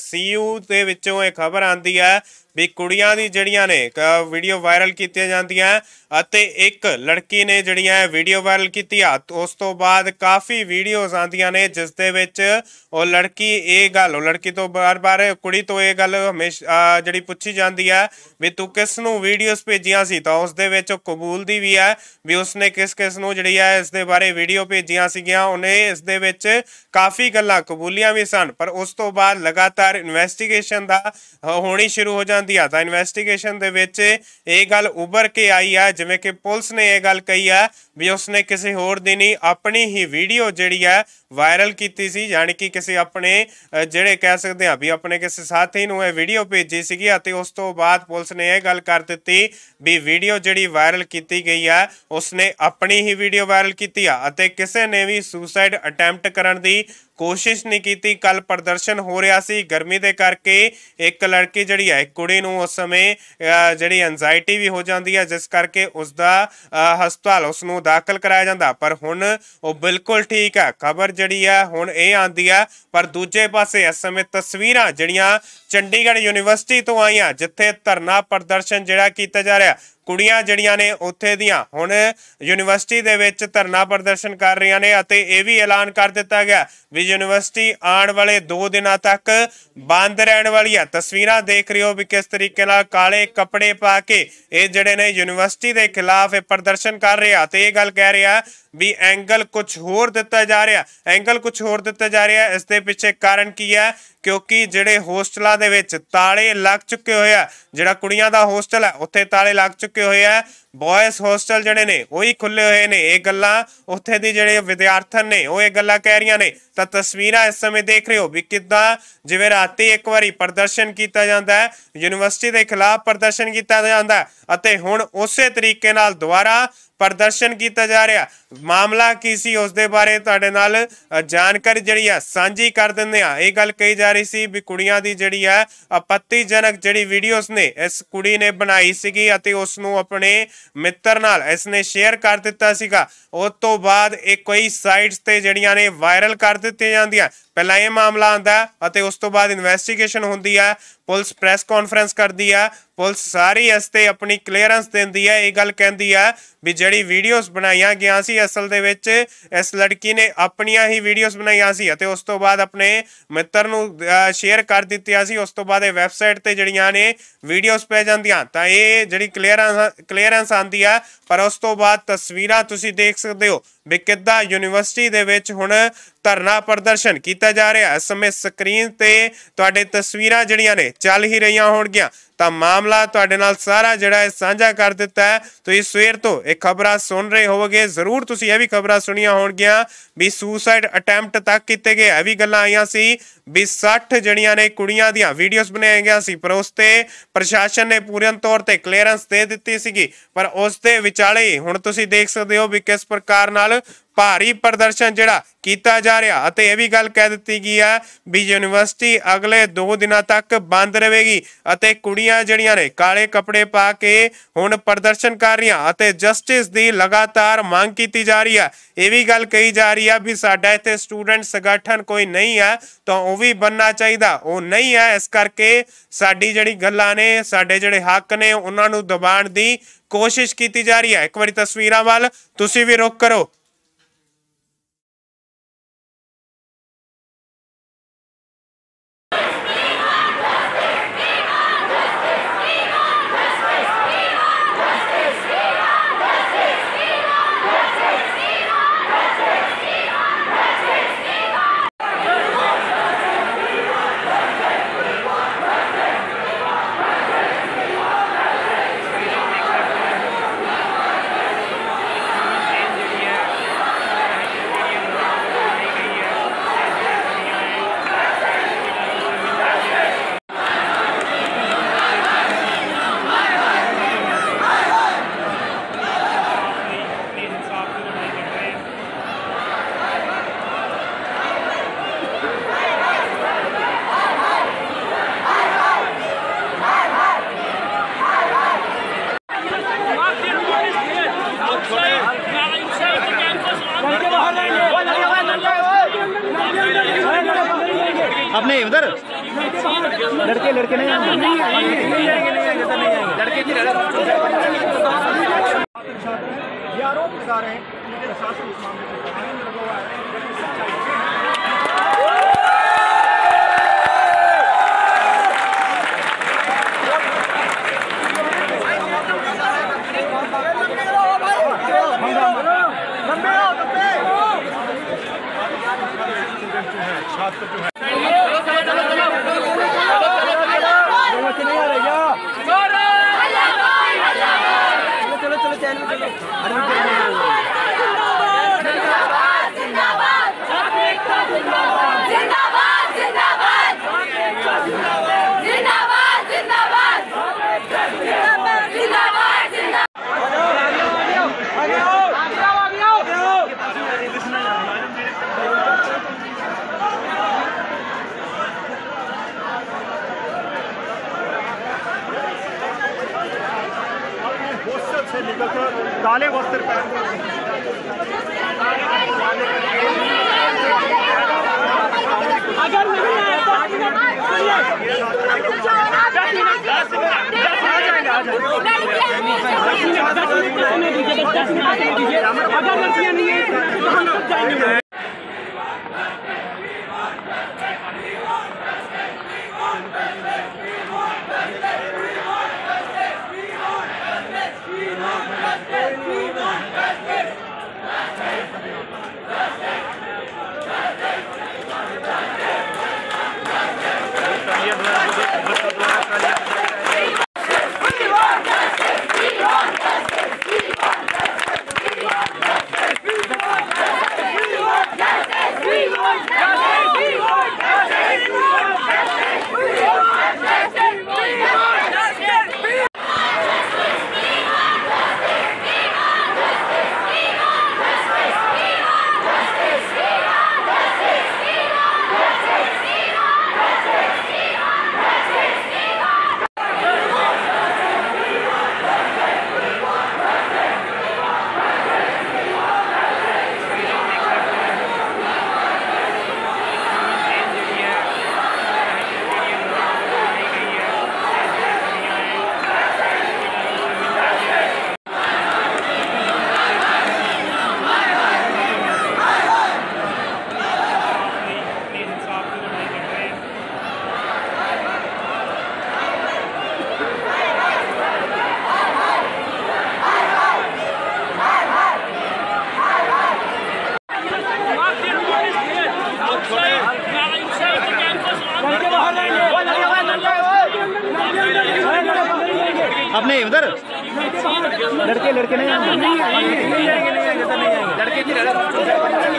CU दे विच्चों एक खबर आती है भी कुड़ियां दी जड़ियां ने वीडियो वायरल की जाती है। एक लड़की ने जड़ियां वीडियो वायरल की उस तो बाद काफ़ी वीडियोज आंदियां ने जिस दे विच ओह लड़की ये गल लड़की तो बार बार कुड़ी तो ये गल हमेशा जड़ी पूछी जाती है भी तू किस नूं वीडियोज़ भेजियां सी, तो उस दे विच कबूलदी भी है भी उसने किस किस नूं जड़ी है इस दे बारे वीडियो भेजियां सीगियां। उन्हें इस दे विच काफ़ी गल्लां कबूलियां भी सन, पर उस तो बाद लगातार इन्वेस्टिगेशन दा होनी शुरू हो जाती था। इन्वेस्टिगेशन दे विच ये गल उभर के आई है जिवें कि पुलिस ने यह गल कही है भी उसने किसी होर दी नहीं अपनी ही वीडियो जिहड़ी है वायरल कीती सी, यानी कि किसी अपने जिहड़े कह सकते हैं भी अपने किसी साथी नूं वीडियो भेजी सीगी अते उस तो बाद पुलिस ने यह गल कर दित्ती भी वीडियो जिहड़ी वायरल कीती गई है उसने अपनी ही वीडियो वायरल कीती है अते किसी ने भी सुसाइड अटैम्प्ट करन दी कोशिश नहीं की। कल प्रदर्शन हो रहा सी गर्मी के करके, एक लड़की जिहड़ी है एक कुड़ी नूं उस समय जिहड़ी एंजाइटी भी हो जाती है जिस करके उसका हस्पताल उसनूं दाखिल कराया जाता, पर हुण वह बिल्कुल ठीक है। खबर जिहड़ी है हुण यह आंदी है, पर दूजे पासे इस समय तस्वीरां जिहड़ियां चंडीगढ़ यूनीवर्सिटी तो आईयां जिथे धरना प्रदर्शन जिहड़ा किया जा रहा है, कुड़ियां जड़ियां ने उत्थे दियां हुण यूनीवर्सिटी दे विच धरना प्रदर्शन कर रही ने अते ये भी ऐलान कर दिता गया भी यूनीवर्सिटी आने वाले 2 दिन तक बंद रहने वाली है। तस्वीरां देख रहे हो भी किस तरीके नाल काले कपड़े पा के ये जड़े ने यूनीवर्सिटी के खिलाफ प्रदर्शन कर रहे हैं। ये गल कह रहा भी एंगल कुछ होर दिता जा रहा, एंगल कुछ होर दिता जा रहा। इस दे पिछे कारण की है क्योंकि जिहड़े होस्टलों दे विच ताले लग चुके होए आ, जिहड़ा कुड़ियां दा होस्टल है उत्थे ताले लग चुके होए आ, बॉयज़ होस्टल जिहड़े ने उही खुल्ले होए ने। ये गल्लां उत्थे दी जिहड़े विद्यार्थन ने वो ये गल्लां कह रहियां ने। तां तस्वीरां इस समय देख रहे हो भी किदां जिवें राती एक वारी प्रदर्शन कीता जांदा है यूनीवर्सिटी दे खिलाफ प्रदर्शन कीता जांदा है अते हुण उसे तरीके नाल दुबारा प्रदर्शन किया जा रहा। मामला की सी उस दे बारे तुहाडे नाल जानकारी जिहड़ी है सांझी कर दिंदे आ। ये गल कही जा रही सी भी कुड़ियां दी जिहड़ी है आपत्तिजनक जिहड़ी वीडियोस ने इस कुड़ी ने बनाई सीगी अते उस नूं अपने मित्र नाल इसने शेयर कर दिता सीगा। उस तों बाद ये कई साइट्स ते जिहड़ियां ने वायरल कर दित्तियां जांदियां। पहला यह मामला आंदा अते उस तों बाद इन्वेस्टिगेशन हुंदी है, पुलिस प्रेस कॉन्फ्रेंस करती है, पुलिस सारी इसते अपनी क्लीयरेंस देंदी है। ये गल कहती है भी जिहड़ी वीडियोज़ बनाई गई सी असल दे विच इस लड़की ने अपनिया ही वीडियोज़ बनाई सी अते उस तो बाद अपने मित्र नूं शेयर कर दित्तियां सी। उस तो बाद वैबसाइट ते जिहड़ियां ने वीडियोज़ पै जांदियां तां ये जिहड़ी क्लीयरेंस आंदी है। पर उस तो बाद तस्वीरां तुसीं देख सकदे हो भी किद्दां यूनीवर्सिटी दे विच हुण धरना प्रदर्शन किया जा रहा। इस समय स्क्रीन ते तुहाडे तस्वीरां जिहड़ियां ने चल ही रहियां होणगीयां तां मामला तुहाडे नाल सारा जिहड़ा है साझा कर दिता है। तो इस सवेर तो एक खबरां सुन रहे होवोगे, जरूर तुसीं यह भी खबरां सुनियां होणगीयां भी सुसाइड अटैम्प्ट तक कीते गए। भी गल्लां आईयां सी भी 60 जड़ियां ने कुड़ियां दियां वीडियोज़ बनाई गई सी पर उस ते प्रशासन ने पूरन तौर ते क्लीयरेंस दे दित्ती सीगी, पर उस दे विचाले हुण तुसीं देख सकदे हो भी किस प्रकार नाल भारी प्रदर्शन जिहड़ा कीता जा रहा। अते यह भी गल कह दित्ती गई है भी यूनीवर्सिटी अगले 2 दिन तक बंद रहेगी अते कुड़ियां जिहड़ियां ने काले कपड़े पा के हुण प्रदर्शन कर रहियां अते जस्टिस दी लगातार मांग कीती जा रही है। यह भी गल कही जा रही है भी साडा इत्थे स्टूडेंट संगठन कोई नहीं है तो वह भी बनना चाहिए, वह नहीं है इस करके साडी जिहड़ी गल्लां ने साडे जिहड़े हक ने उन्हां नूं दबाण दी कोशिश कीती जा रही है। एक वारी तस्वीरां वाल तुसीं भी रुख करो। लड़के लड़के नहीं आएंगे, लड़के की ये आरोप लगा रहे हैं कि प्रशासन इस मामले में कानून लगा हुआ है। छात्र जो है चलो चलो काले वस्त्र अगर नहीं आया तो अगर लड़कियाँ नहीं है तो हम सब जाएंगे। अपने उधर लड़के लड़के नहीं आएंगे, लड़के की